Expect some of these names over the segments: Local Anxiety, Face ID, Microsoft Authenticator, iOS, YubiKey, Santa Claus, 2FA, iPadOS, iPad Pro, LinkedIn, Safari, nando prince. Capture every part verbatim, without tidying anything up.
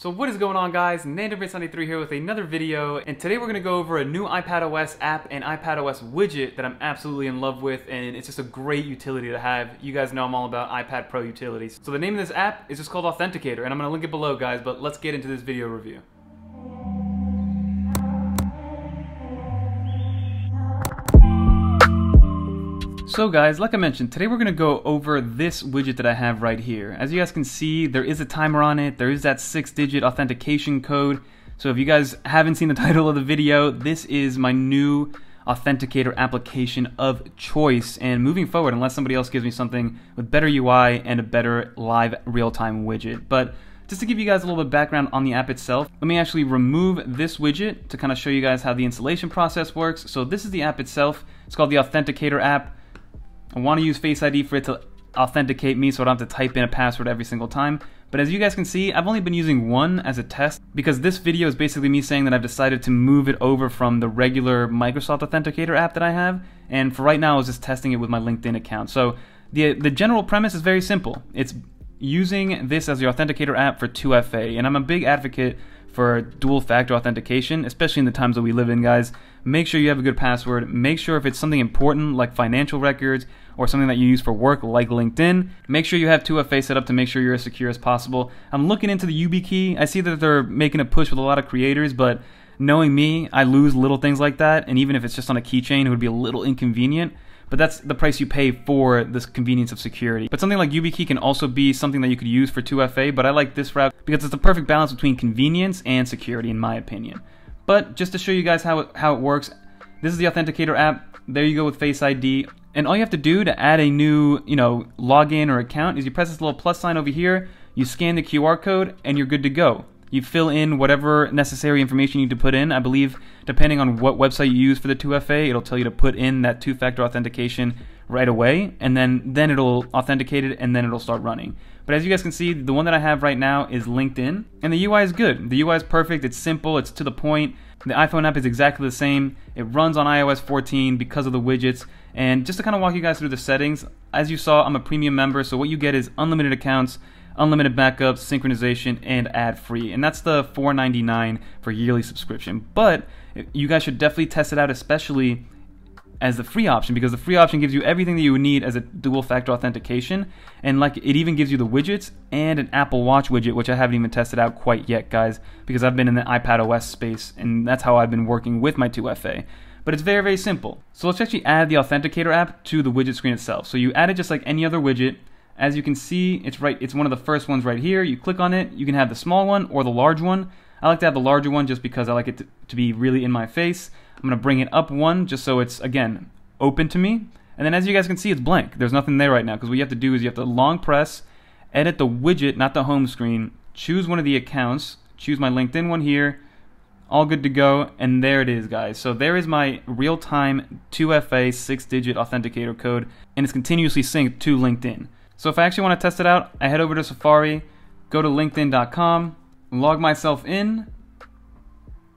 So what is going on, guys? nando prince ninety-three here with another video, and today we're going to go over a new iPadOS app and iPadOS widget that I'm absolutely in love with, and it's just a great utility to have. You guys know I'm all about iPad Pro utilities. So the name of this app is just called Authenticator, and I'm going to link it below, guys, but let's get into this video review. So guys, like I mentioned, today we're going to go over this widget that I have right here. As you guys can see, there is a timer on it, there is that six digit authentication code. So if you guys haven't seen the title of the video, this is my new Authenticator application of choice. And moving forward, unless somebody else gives me something with better U I and a better live real-time widget. But just to give you guys a little bit of background on the app itself, let me actually remove this widget to kind of show you guys how the installation process works. So this is the app itself. It's called the Authenticator app. I want to use Face I D for it to authenticate me so I don't have to type in a password every single time. But as you guys can see, I've only been using one as a test because this video is basically me saying that I've decided to move it over from the regular Microsoft Authenticator app that I have. And for right now, I was just testing it with my LinkedIn account. So the, the general premise is very simple. It's using this as your Authenticator app for two F A. And I'm a big advocate for dual factor authentication, especially in the times that we live in, guys. Make sure you have a good password. Make sure if it's something important like financial records or something that you use for work like LinkedIn, make sure you have two F A set up to make sure you're as secure as possible. I'm looking into the YubiKey. I see that they're making a push with a lot of creators, but knowing me, I lose little things like that. And even if it's just on a keychain, it would be a little inconvenient. But that's the price you pay for this convenience of security. But something like YubiKey can also be something that you could use for two F A, but I like this route because it's the perfect balance between convenience and security, in my opinion. But just to show you guys how it, how it works, this is the Authenticator app. There you go with Face I D. And all you have to do to add a new, you know, login or account is you press this little plus sign over here, you scan the Q R code, and you're good to go. You fill in whatever necessary information you need to put in. I believe, depending on what website you use for the two F A, it'll tell you to put in that two-factor authentication right away, and then, then it'll authenticate it, and then it'll start running. But as you guys can see, the one that I have right now is LinkedIn, and the U I is good. The U I is perfect, it's simple, it's to the point. The iPhone app is exactly the same. It runs on i O S fourteen because of the widgets. And just to kind of walk you guys through the settings, as you saw, I'm a premium member, so what you get is unlimited accounts, unlimited backups, synchronization, and ad-free. And that's the four ninety-nine for yearly subscription. But you guys should definitely test it out, especially as the free option, because the free option gives you everything that you would need as a dual-factor authentication. And like, it even gives you the widgets and an Apple Watch widget, which I haven't even tested out quite yet, guys, because I've been in the iPadOS space, and that's how I've been working with my two F A. But it's very, very simple. So let's actually add the Authenticator app to the widget screen itself. So you add it just like any other widget. As you can see, it's right. It's one of the first ones right here. You click on it. You can have the small one or the large one. I like to have the larger one just because I like it to, to be really in my face. I'm going to bring it up one just so it's, again, open to me. And then as you guys can see, it's blank. There's nothing there right now because what you have to do is you have to long press, edit the widget, not the home screen, choose one of the accounts, choose my LinkedIn one here, all good to go, and there it is, guys. So there is my real-time two F A six digit authenticator code, and it's continuously synced to LinkedIn. So if I actually want to test it out, I head over to Safari, go to linkedin dot com, log myself in,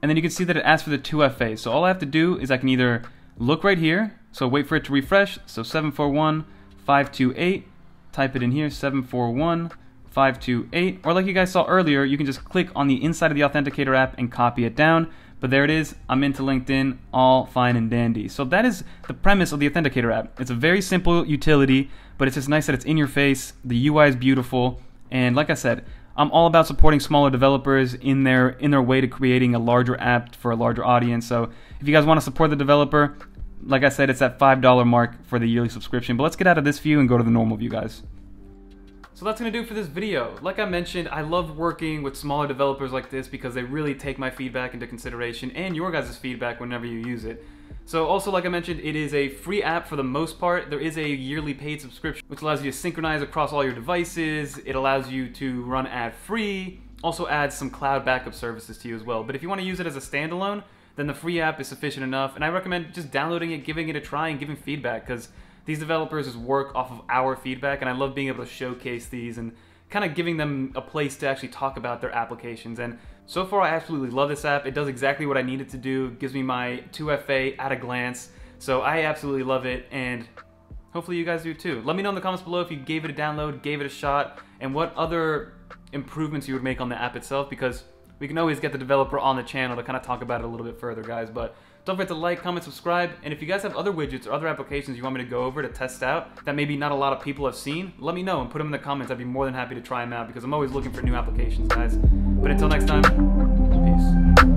and then you can see that it asks for the two F A. So all I have to do is I can either look right here, so wait for it to refresh, so seven four one five two eight, type it in here, seven four one five two eight, or like you guys saw earlier, you can just click on the inside of the Authenticator app and copy it down. But there it is, I'm into LinkedIn, all fine and dandy. So that is the premise of the Authenticator app. It's a very simple utility, but it's just nice that it's in your face, the U I is beautiful, and like I said, I'm all about supporting smaller developers in their, in their way to creating a larger app for a larger audience. So if you guys want to support the developer, like I said, it's that five dollar mark for the yearly subscription. But let's get out of this view and go to the normal view, guys. So that's going to do it for this video. Like I mentioned, I love working with smaller developers like this because they really take my feedback into consideration and your guys' feedback whenever you use it. So also, like I mentioned, it is a free app for the most part. There is a yearly paid subscription, which allows you to synchronize across all your devices. It allows you to run ad-free, also adds some cloud backup services to you as well. But if you want to use it as a standalone, then the free app is sufficient enough. And I recommend just downloading it, giving it a try, and giving feedback, because these developers just work off of our feedback, and I love being able to showcase these and kind of giving them a place to actually talk about their applications. And so far, I absolutely love this app. It does exactly what I need it to do. It gives me my two F A at a glance. So I absolutely love it, and hopefully you guys do too. Let me know in the comments below if you gave it a download, gave it a shot, and what other improvements you would make on the app itself, because we can always get the developer on the channel to kind of talk about it a little bit further, guys. But don't forget to like, comment, subscribe, and if you guys have other widgets or other applications you want me to go over to test out that maybe not a lot of people have seen, let me know and put them in the comments. I'd be more than happy to try them out because I'm always looking for new applications, guys. But until next time, peace.